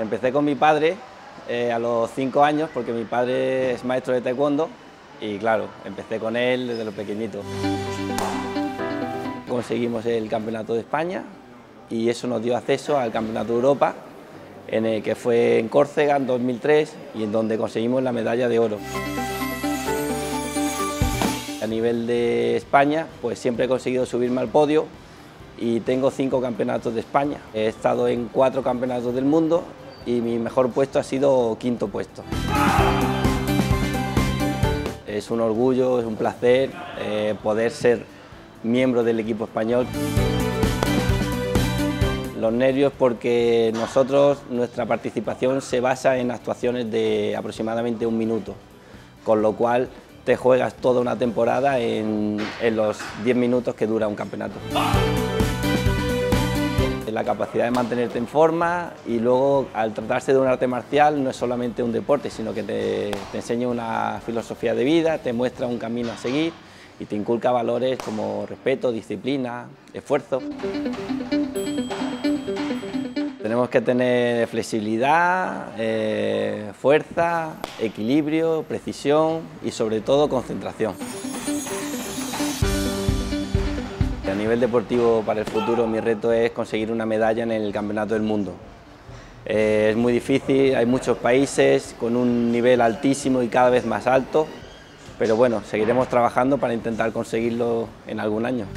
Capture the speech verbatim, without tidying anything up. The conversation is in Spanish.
Empecé con mi padre eh, a los cinco años porque mi padre es maestro de taekwondo y claro, empecé con él desde lo pequeñito. Conseguimos el Campeonato de España y eso nos dio acceso al Campeonato de Europa, en el que fue en Córcega en dos mil tres y en donde conseguimos la medalla de oro. A nivel de España, pues siempre he conseguido subirme al podio y tengo cinco campeonatos de España. He estado en cuatro campeonatos del mundo y mi mejor puesto ha sido quinto puesto. Es un orgullo, es un placer eh, poder ser miembro del equipo español. Los nervios porque nosotros, nuestra participación se basa en actuaciones de aproximadamente un minuto, con lo cual te juegas toda una temporada en, en los diez minutos que dura un campeonato. La capacidad de mantenerte en forma y luego, al tratarse de un arte marcial, no es solamente un deporte, sino que te, te enseña una filosofía de vida, te muestra un camino a seguir y te inculca valores como respeto, disciplina, esfuerzo. Tenemos que tener flexibilidad, eh, fuerza, equilibrio, precisión y sobre todo concentración. A nivel deportivo para el futuro mi reto es conseguir una medalla en el Campeonato del Mundo. Eh, es muy difícil, hay muchos países con un nivel altísimo y cada vez más alto, pero bueno, seguiremos trabajando para intentar conseguirlo en algún año.